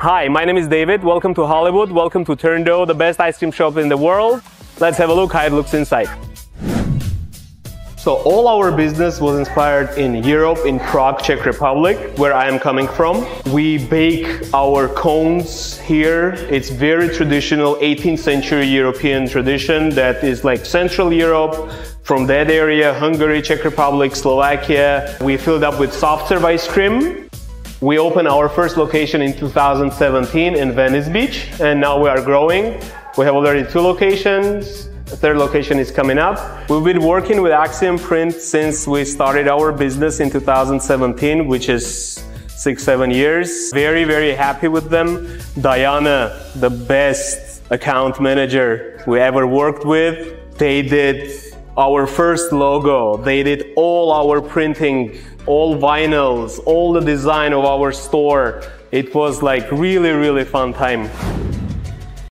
Hi, my name is David. Welcome to Hollywood. Welcome to Turn Dough, the best ice cream shop in the world. Let's have a look how it looks inside. So all our business was inspired in Europe, in Prague, Czech Republic, where I am coming from. We bake our cones here. It's very traditional 18th century European tradition that is like Central Europe, from that area, Hungary, Czech Republic, Slovakia. We filled up with soft serve ice cream. We opened our first location in 2017 in Venice Beach, and now we are growing. We have already 2 locations. The 3rd location is coming up. We've been working with AxiomPrint since we started our business in 2017, which is 6-7 years. Very, very happy with them. Diana, the best account manager we ever worked with. They did our first logo. They did all our printing, all vinyls, all the design of our store. It was like really, really fun time.